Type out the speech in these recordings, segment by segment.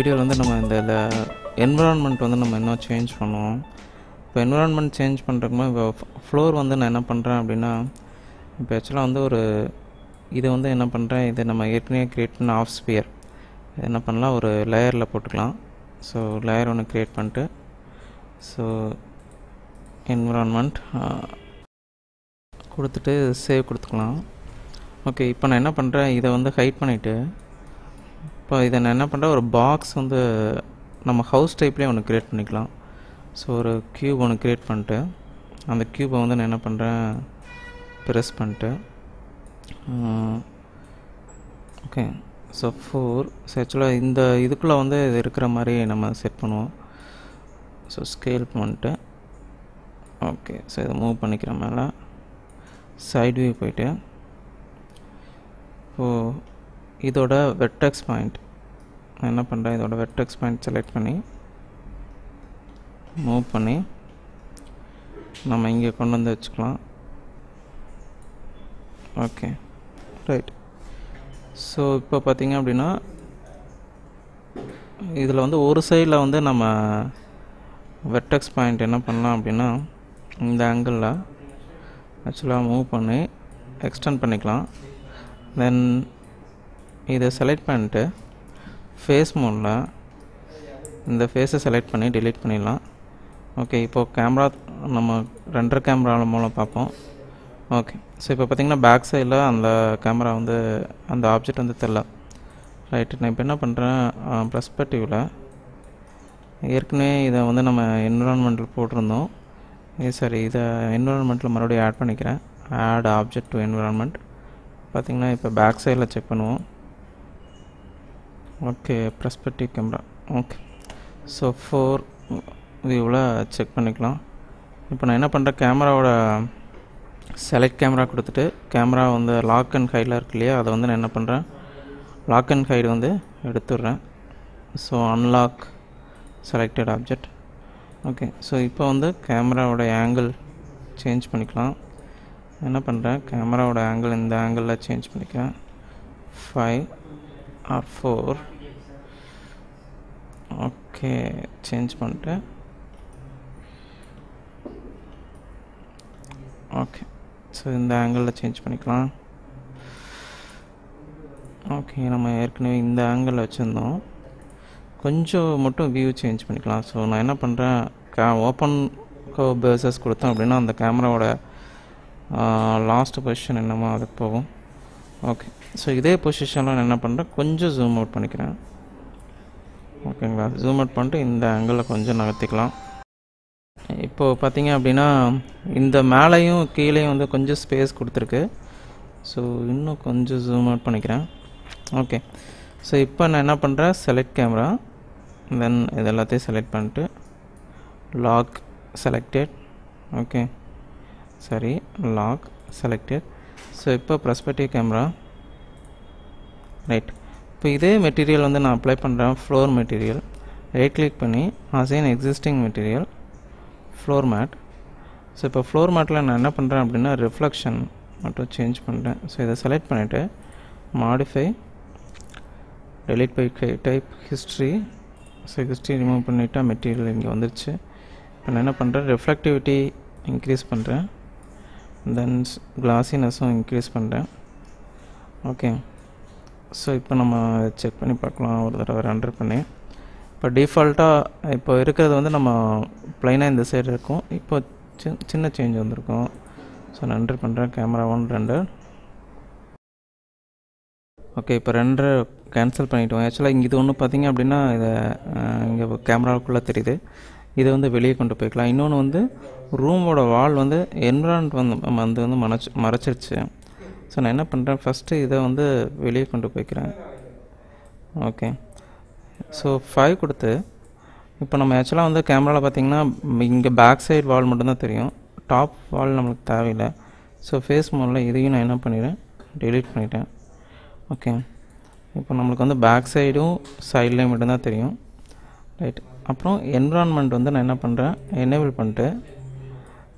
வீடியோவில் வந்து நம்ம இந்த என்விரான்மெண்ட் வந்து நம்ம இன்னும் சேஞ்ச் பண்ணுவோம். இப்போ என்விரான்மெண்ட் சேஞ்ச் பண்ணுறக்குமா இப்போ ஃப்ளோர் வந்து நான் என்ன பண்ணுறேன் அப்படின்னா, இப்போ ஆக்சுவலாக வந்து ஒரு இதை வந்து என்ன பண்ணுறேன், இதை நம்ம ஏற்கனவே க்ரியேட் பண்ண ஆஃப் ஸ்பியர் என்ன பண்ணலாம், ஒரு லேயரில் போட்டுக்கலாம். ஸோ லேயர் ஒன்று க்ரியேட் பண்ணிட்டு ஸோ என்விரான்மெண்ட் கொடுத்துட்டு சேவ் கொடுத்துக்கலாம். ஓகே, இப்போ நான் என்ன பண்ணுறேன், இதை வந்து ஹைட் பண்ணிவிட்டு இப்போ இதை நான் என்ன பண்ணுறேன், ஒரு பாக்ஸ் வந்து நம்ம ஹவுஸ் டைப்லேயே ஒன்று க்ரியேட் பண்ணிக்கலாம். ஸோ ஒரு க்யூப் ஒன்று க்ரியேட் பண்ணிட்டு அந்த க்யூபை வந்து நான் என்ன பண்ணுறேன், ப்ரெஸ் பண்ணிட்டு ஓகே ஸோ 4 ஸோ ஆக்சுவலாக இந்த இதுக்குள்ளே வந்து இது இருக்கிற மாதிரி நம்ம செட் பண்ணுவோம். ஸோ ஸ்கேல் பண்ணிட்டு ஓகே ஸோ இதை மூவ் பண்ணிக்கிற மேலே சைட் வியூ போய்ட்டு இப்போது இதோட வெர்டெக்ஸ் பாயிண்ட் நான் என்ன பண்ணுறேன், இதோட வெர்டெக்ஸ் பாயிண்ட் செலக்ட் பண்ணி மூவ் பண்ணி நம்ம இங்கே கொண்டு வந்து வச்சுக்கலாம். Okay right. ஸோ இப்போ பார்த்திங்க அப்படின்னா இதில் வந்து ஒரு சைடில் வந்து நம்ம வெர்டெக்ஸ் பாயிண்ட் என்ன பண்ணலாம் அப்படின்னா, இந்த ஆங்கிளில் ஆக்சுவலாக மூவ் பண்ணி எக்ஸ்டெண்ட் பண்ணிக்கலாம். தென் இதை செலக்ட் பண்ணிட்டு ஃபேஸ் மோடில் இந்த ஃபேஸை செலக்ட் பண்ணி டெலீட் பண்ணிடலாம். ஓகே, இப்போது கேமரா நம்ம ரெண்டரை கேமரா மூலம் பார்ப்போம். ஓகே, ஸோ இப்போ பார்த்திங்கன்னா பேக் சைடில் அந்த கேமரா வந்து அந்த ஆப்ஜெக்ட் வந்து தெரில. ரைட்டு, நான் இப்போ என்ன பண்ணுறேன், பெர்ஸ்பெக்டிவில் ஏற்கனவே இதை வந்து நம்ம என்விரான்மெண்ட்டில் போட்டிருந்தோம். சரி, இதை என்விரான்மெண்ட்டில் மறுபடியும் ஆட் பண்ணிக்கிறேன். ஆட் ஆப்ஜெக்ட் டு என்விரான்மெண்ட் பார்த்திங்கன்னா இப்போ பேக் சைடில் செக் பண்ணுவோம். Okay, perspective camera. Okay, so 4 வியூவில் செக் பண்ணிக்கலாம். இப்போ நான் என்ன பண்ணுறேன், கேமராவோட செலக்ட் கேமரா கொடுத்துட்டு கேமரா வந்து லாக் அண்ட் ஹைடில் இருக்கு இல்லையா, அதை வந்து நான் என்ன பண்ணுறேன், லாக் அண்ட் ஹைடு வந்து எடுத்துடுறேன். So unlock selected object. Okay, so இப்போ வந்து கேமராவோட ஆங்கிள் சேஞ்ச் பண்ணிக்கலாம். என்ன பண்ணுறேன், கேமராவோட ஆங்கிள் இந்த ஆங்கிளில் சேஞ்ச் பண்ணிக்கிறேன். 5 or 4 ஓகே சேஞ்ச் பண்ணிட்டு ஓகே ஸோ இந்த ஆங்கிளில் சேஞ்ச் பண்ணிக்கலாம். ஓகே, நம்ம ஏற்கனவே இந்த ஆங்கிளில் வச்சுருந்தோம், கொஞ்சம் மட்டும் வியூ சேஞ்ச் பண்ணிக்கலாம். ஸோ நான் என்ன பண்ணுறேன், ஓப்பன் கர்வ் பேசஸ் கொடுத்தேன் அப்படின்னா அந்த கேமராவோட லாஸ்ட் பொசிஷன் என்னமோ அதுக்கு போகும். ஓகே, ஸோ இதே பொசிஷனில் நான் என்ன பண்ணுறேன், கொஞ்சம் ஜூம் அவுட் பண்ணிக்கிறேன். ஓகேங்களா, ஜூம் அவுட் பண்ணிட்டு இந்த ஆங்கிளில் கொஞ்சம் நகர்த்திக்கலாம். இப்போது பார்த்திங்க அப்படின்னா இந்த மேலேயும் கீழேயும் வந்து கொஞ்சம் ஸ்பேஸ் கொடுத்துருக்கு. ஸோ இன்னும் கொஞ்சம் ஜூம் அவுட் பண்ணிக்கிறேன். ஓகே, ஸோ இப்போ நான் என்ன பண்ணுறேன், செலக்ட் கேமரா தென் இது எல்லாத்தையும் செலக்ட் பண்ணிட்டு லாக் செலக்டட். ஓகே, சரி லாக் செலக்டட். ஸோ இப்போ பெர்ஸ்பெக்டிவ் கேமரா. ரைட், இப்போ இதே மெட்டீரியல் வந்து நான் அப்ளை பண்ணுறேன், ஃப்ளோர் மெட்டீரியல். ரைட் கிளிக் பண்ணி assign existing material floor mat. So இப்போ ஃப்ளோர் மேட்டில் நான் என்ன பண்ணுறேன் அப்படின்னா ரிஃப்ளெக்ஷன் மட்டும் சேஞ்ச் பண்ணுறேன். ஸோ இதை செலக்ட் பண்ணிவிட்டு modify delete by type history. So history remove பண்ணிவிட்டால் மெட்டீரியல் இங்கே வந்துருச்சு. இப்போ நான் என்ன பண்ணுறேன், ரிஃப்ளெக்டிவிட்டி இன்க்ரீஸ் பண்ணுறேன், தென் கிளாஸினஸும் இன்க்ரீஸ் பண்ணுறேன். ஓகே, ஸோ இப்போ நம்ம செக் பண்ணி பார்க்கலாம். ஒரு தடவை ரெண்டர் பண்ணி இப்போ டிஃபால்ட்டாக இப்போ இருக்கிறது வந்து நம்ம ப்ளைனாக இந்த சைடு இருக்கும். இப்போ சின்ன சேஞ்ச் வந்திருக்கும். ஸோ நான் ரெண்டர் பண்ணுறேன், கேமரா 1 ரெண்டர். ஓகே, இப்போ ரெண்டரை கேன்சல் பண்ணிவிட்டோம். ஆக்சுவலாக இங்கே இது ஒன்று பார்த்திங்க அப்படின்னா இதை இங்கே கேமராவுக்குள்ளே தெரியுது, இதை வந்து வெளியே கொண்டு போய்க்கலாம். இன்னொன்று வந்து ரூமோட வால் வந்து என்விரான்மெண்ட் வந்து மறைச்சிருச்சு. ஸோ நான் என்ன பண்ணுறேன், ஃபஸ்ட்டு இதை வந்து வெளியே கொண்டு போய்க்கிறேன். ஓகே, ஸோ 5 கொடுத்து இப்போ நம்ம ஆக்சுவலாக வந்து கேமராவில் பார்த்திங்கன்னா இங்கே பேக் சைடு வால் மட்டும்தான் தெரியும், டாப் வால் நம்மளுக்கு தேவையில்லை. ஸோ ஃபேஸ் மோடில் இதையும் நான் என்ன பண்ணிடுறேன், டெலீட் பண்ணிட்டேன். ஓகே, இப்போ நம்மளுக்கு வந்து பேக் சைடும் சைட்லேயும் மட்டும்தான் தெரியும். ரைட், அப்புறம் என்விரான்மெண்ட் வந்து நான் என்ன பண்ணுறேன், எனேபிள் பண்ணிட்டு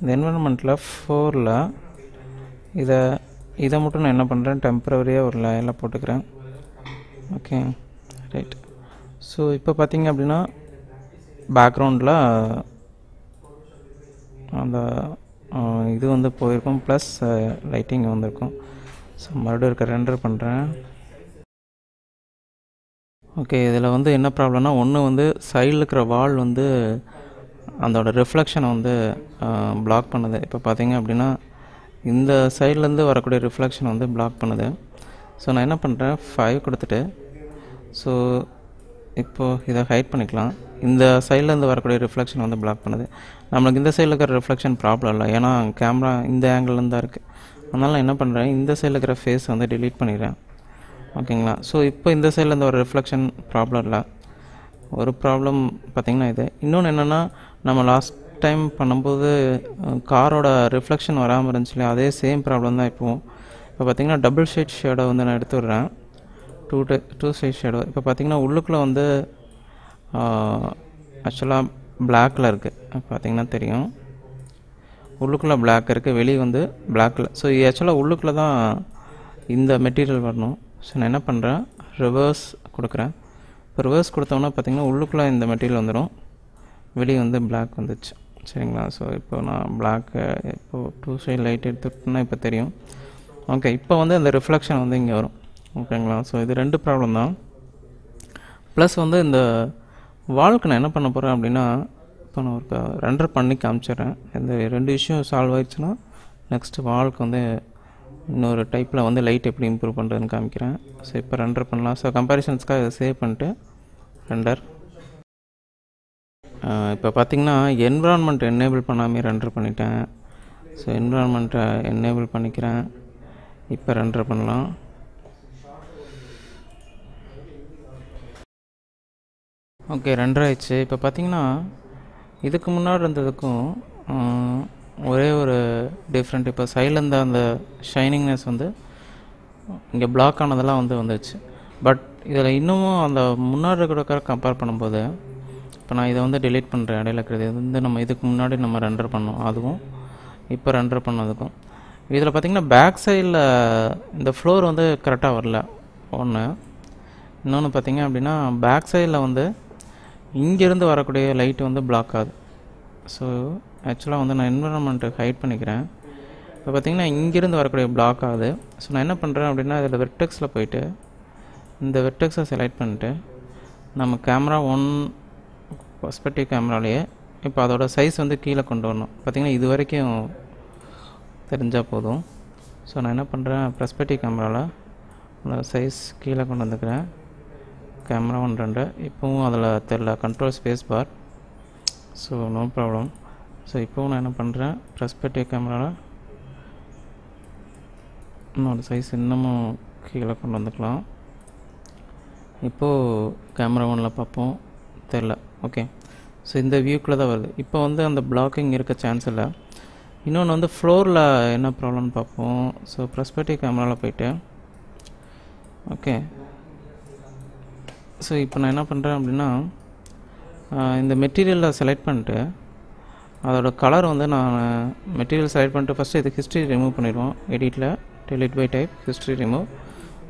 இந்த என்விரான்மெண்ட்டில் 4ல் இதை மட்டும் நான் என்ன பண்ணுறேன், டெம்பரவரியாக ஒரு லேயரில் போட்டுக்கிறேன். ஓகே ரைட், ஸோ இப்போ பார்த்திங்க அப்படின்னா பேக்ரவுண்டில் அந்த இது வந்து போயிருக்கும், ப்ளஸ் லைட்டிங் வந்திருக்கும். ஸோ மறுபடியும் இருக்க ரெண்டர் பண்ணுறேன். ஓகே, இதில் வந்து என்ன ப்ராப்ளம்னா, ஒன்று வந்து சைடில் இருக்கிற வால் வந்து அதோட ரிஃப்ளெக்ஷனை வந்து பிளாக் பண்ணுது. இப்போ பார்த்திங்க அப்படின்னா இந்த சைட்லேருந்து வரக்கூடிய ரிஃப்ளெக்ஷன் வந்து பிளாக் பண்ணுது. ஸோ நான் என்ன பண்ணுறேன், 5 கொடுத்துட்டு ஸோ இப்போது இதை ஹைட் பண்ணிக்கலாம். இந்த சைட்லேருந்து வரக்கூடிய ரிஃப்ளெக்ஷன் வந்து பிளாக் பண்ணுது. நம்மளுக்கு இந்த சைடில் இருக்கிற ரிஃப்ளெக்ஷன் ப்ராப்ளம் இல்லை, ஏன்னா கேமரா இந்த ஆங்கிள்லேருந்து தான் இருக்குது. அதனால் நான் என்ன பண்ணுறேன், இந்த சைடில் இருக்கிற ஃபேஸ் வந்து டிலீட் பண்ணிடுறேன். ஓகேங்களா, ஸோ இப்போ இந்த சைட்லேருந்து ஒரு ரிஃப்ளெக்ஷன் ப்ராப்ளம் இல்லை. ஒரு ப்ராப்ளம் பார்த்திங்கன்னா இது. இன்னொன்று என்னென்னா, நம்ம லாஸ்ட் டைம் பண்ணும்போது காரோட ரிஃப்ளெக்ஷன் வராமல் இருந்துச்சு இல்லையா, அதே சேம் ப்ராப்ளம் தான் இப்போவும். இப்போ பார்த்திங்கன்னா டபுள் ஷேட் ஷேடோ வந்து நான் எடுத்து விட்றேன், டூ ஷேட் ஷேடோ. இப்போ பார்த்திங்கன்னா உள்ளுக்குள்ளே வந்து ஆக்சுவலாக பிளாக்கில் இருக்குது, பார்த்திங்கன்னா தெரியும் உள்ளுக்குள்ளே பிளாக் இருக்குது, வெளியே வந்து பிளாக்கில். ஸோ ஆக்சுவலாக உள்ளுக்குள்ளே தான் இந்த மெட்டீரியல் வரணும். ஸோ நான் என்ன பண்ணுறேன், ரிவர்ஸ் கொடுக்குறேன். இப்போ ரிவர்ஸ் கொடுத்தோம்னா பார்த்திங்கன்னா உள்ளுக்குள்ளே இந்த மெட்டீரியல் வந்துடும், வெளியே வந்து பிளாக் வந்துச்சு. சரிங்களா, ஸோ இப்போ நான் பிளாக்கு இப்போது 2 சைட் லைட் எடுத்துக்கிட்டோன்னா இப்போ தெரியும். ஓகே, இப்போ வந்து அந்த ரிஃப்ளெக்ஷன் வந்து இங்கே வரும். ஓகேங்களா, ஸோ இது 2 ப்ராப்ளம் தான். ப்ளஸ் வந்து இந்த வால்க்கு நான் என்ன பண்ண போகிறேன் அப்படின்னா, இப்போ நான் ஒரு ரெண்டர் பண்ணி காமிச்சிடுறேன். இந்த 2 இஷ்யூ சால்வ் ஆயிடுச்சுன்னா நெக்ஸ்ட் வால்க்கு வந்து இன்னொரு டைப்பில் வந்து லைட் எப்படி இம்ப்ரூவ் பண்ணுறதுன்னு காமிக்கிறேன். ஸோ இப்போ ரெண்டர் பண்ணலாம். ஸோ கம்பேரிசன்ஸ்க்காக இதை சேவ் பண்ணிட்டு ரெண்டர். இப்போ பார்த்திங்கன்னா என்விரான்மெண்ட் என்னேபிள் பண்ணாமல் ரெண்டர் பண்ணிட்டேன். ஸோ என்விரான்மெண்ட்டை என்னேபிள் பண்ணிக்கிறேன். இப்போ ரெண்டர் பண்ணலாம். ஓகே, ரெண்டர் ஆயிடுச்சு. இப்போ பார்த்திங்கன்னா இதுக்கு முன்னாடி இருந்ததுக்கும் ஒரே ஒரு டிஃப்ரெண்ட். இப்போ சைட்லேருந்து அந்த ஷைனிங்னஸ் வந்து இங்கே பிளாக் ஆனதெல்லாம் வந்து வந்துடுச்சு. பட் இதில் இன்னமும் அந்த முன்னாடி இருக்கிற கம்பேர் பண்ணும்போது, இப்போ நான் இதை வந்து டிலீட் பண்ணுறேன், இடையில இருக்கிறது வந்து நம்ம இதுக்கு முன்னாடி நம்ம ரெண்டர் பண்ணோம், அதுவும் இப்போ ரெண்டர் பண்ணதுக்கும். இதில் பார்த்திங்கன்னா பேக் சைடில் இந்த ஃப்ளோர் வந்து கரெக்டாக வரல. இன்னொன்று பார்த்திங்க அப்படின்னா பேக் சைடில் வந்து இங்கேருந்து வரக்கூடிய லைட் வந்து பிளாக் ஆகுது. ஸோ ஆக்சுவலாக வந்து நான் என்விரான்மெண்ட்டை ஹைட் பண்ணிக்கிறேன். இப்போ பார்த்திங்கன்னா இங்கேருந்து வரக்கூடிய பிளாக் ஆகுது. ஸோ நான் என்ன பண்ணுறேன் அப்படின்னா, இதில் வெர்டெக்ஸில் போய்ட்டு இந்த வெர்டெக்ஸை செலக்ட் பண்ணிட்டு நம்ம கேமரா 1 பெர்ஸ்பெக்டிவ் கேமராலேயே இப்போ அதோட சைஸ் வந்து கீழே கொண்டு வரணும். பார்த்திங்கன்னா இது வரைக்கும் தெரிஞ்சால் போதும். ஸோ நான் என்ன பண்ணுறேன், பெர்ஸ்பெக்டிவ் கேமராவில் அதோட சைஸ் கீழே கொண்டு வந்துக்கிறேன். கேமரா 1 2 இப்போவும் அதில் தெரில, control space bar. So no problem. So இப்போவும் நான் என்ன பண்ணுறேன், பெர்ஸ்பெக்டிவ் கேமராவில் என்னோடய சைஸ் இன்னமும் கீழே கொண்டு வந்துக்கலாம். இப்போது கேமரா 1ல் பார்ப்போம், தெரில. ஓகே, ஸோ இந்த வியூக்குள்ளே தான் வருது. இப்போ வந்து அந்த பிளாக்கிங் இருக்க சான்ஸ் இல்லை. இன்னொன்று வந்து ஃப்ளோரில் என்ன ப்ராப்ளம்னு பார்ப்போம். ஸோ பெர்ஸ்பெக்டிவ் கேமராவில் போய்ட்டு ஓகே. ஸோ இப்போ நான் என்ன பண்ணுறேன் அப்படின்னா, இந்த மெட்டீரியலில் செலக்ட் பண்ணிட்டு அதோட கலர் வந்து நான் மெட்டீரியல் செலக்ட் பண்ணிட்டு ஃபஸ்ட்டு இது ஹிஸ்ட்ரி ரிமூவ் பண்ணிடுவோம். எடிட்டில் delete by type, history remove.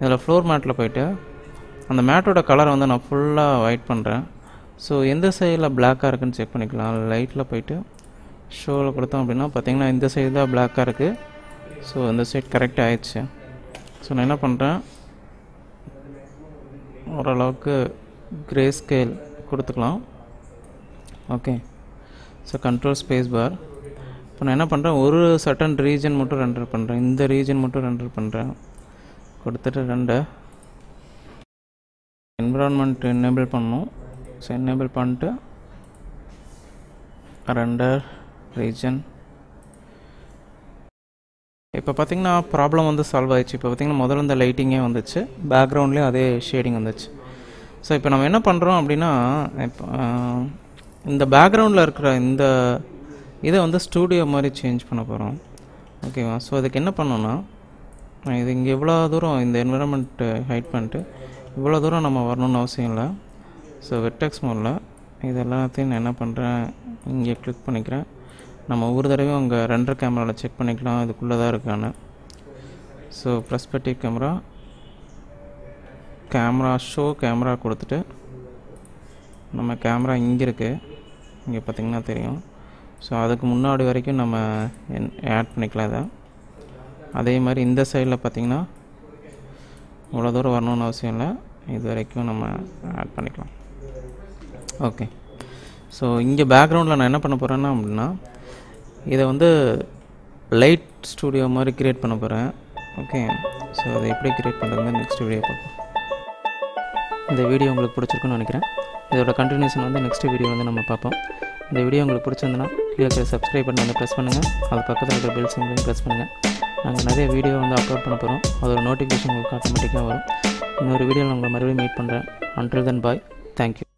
இதில் ஃப்ளோர் மேட்டில் போய்ட்டு அந்த மேட்டோட கலரை வந்து நான் ஃபுல்லாக ஒயிட் பண்ணுறேன். ஸோ எந்த சைடில் பிளாக்காக இருக்குதுன்னு செக் பண்ணிக்கலாம். லைட்டில் போய்ட்டு ஷோவில் கொடுத்தோம் அப்படின்னா பார்த்திங்கன்னா இந்த சைடு தான் பிளாக்காக இருக்குது. ஸோ இந்த சைடு கரெக்டாக ஆயிடுச்சு. ஸோ நான் என்ன பண்ணுறேன், ஓரளவுக்கு கிரே ஸ்கேல் கொடுத்துக்கலாம். Okay, so control space bar. இப்போ நான் என்ன பண்ணுறேன், ஒரு சர்டன் ரீஜன் மட்டும் ரெண்டர் பண்ணுறேன், இந்த ரீஜன் மட்டும் ரெண்டர் பண்ணுறேன். கொடுத்துட்டு ரெண்டு என்விரான்மெண்ட் என்னேபிள் பண்ணணும். ஸோ என்னேபிள் பண்ணிட்டு ரெண்டர் ரீஜன். இப்போ பார்த்திங்கன்னா ப்ராப்ளம் வந்து சால்வ் ஆகிடுச்சு. இப்போ பார்த்திங்கன்னா முதல்ல இந்த லைட்டிங்கே வந்துச்சு, பேக்ரவுண்ட்லேயும் அதே ஷேடிங் வந்துச்சு. ஸோ இப்போ நம்ம என்ன பண்ணுறோம் அப்படின்னா, இப்போ இந்த பேக்ரவுண்டில் இருக்கிற இந்த இதை வந்து ஸ்டூடியோ மாதிரி சேஞ்ச் பண்ண போகிறோம். ஓகேவா, ஸோ அதுக்கு என்ன பண்ணோன்னா, இது இங்கே எவ்வளோ தூரம் இந்த என்விரான்மெண்ட்டு ஹைட் பண்ணிட்டு இவ்வளோ தூரம் நம்ம வரணும்னு அவசியம் இல்லை. ஸோ வெர்டெக்ஸ் மோடில் இது எல்லாத்தையும் நான் என்ன பண்ணுறேன், இங்கே கிளிக் பண்ணிக்கிறேன். நம்ம ஒவ்வொரு தடவையும் அங்கே ரெண்டர் கேமராவில் செக் பண்ணிக்கலாம் இதுக்குள்ளே தான் இருக்கான்னு. So perspective camera show camera கொடுத்துட்டு நம்ம கேமரா இங்கே இருக்குது, இங்கே பார்த்திங்கன்னா தெரியும். ஸோ அதுக்கு முன்னாடி வரைக்கும் நம்ம ஆட் பண்ணிக்கலாம் இதை. அதே மாதிரி இந்த சைடில் பார்த்திங்கன்னா இவ்வளோ தூரம் வரணும்னு அவசியம் இல்லை, இது வரைக்கும் நம்ம ஆட் பண்ணிக்கலாம். ஓகே, ஸோ இங்கே பேக்ரவுண்டில் நான் என்ன பண்ண போகிறேன்னா அப்படின்னா இதை வந்து லைட் ஸ்டூடியோ மாதிரி க்ரியேட் பண்ண போகிறேன். ஓகே, ஸோ அதை எப்படி க்ரியேட் பண்ணுறதுங்க நெக்ஸ்ட் வீடியோ பார்ப்போம். இந்த வீடியோ உங்களுக்கு பிடிச்சிருக்குன்னு நினைக்கிறேன். இதோட கண்டினியூஷன் வந்து நெக்ஸ்ட் வீடியோ வந்து நம்ம பார்ப்போம். இந்த வீடியோ உங்களுக்கு பிடிச்சிருந்ததுன்னா கீழே சப்ஸ்கிரைப் பண்ணி வந்து ப்ரெஸ் பண்ணுங்கள். அது பக்கத்தில் இருக்கிற பெல் சிம்பிளையும் ப்ரெஸ் பண்ணுங்கள். நாங்கள் நிறைய வீடியோ வந்து அப்லோட் பண்ண போகிறோம். அதோட நோட்டிஃபிகேஷன் உங்களுக்கு ஆட்டோமேட்டிக்காக வரும். இன்னொரு வீடியோவில் உங்களை மறுபடியும் மீட் பண்ணுறேன். Until then bye, thank you.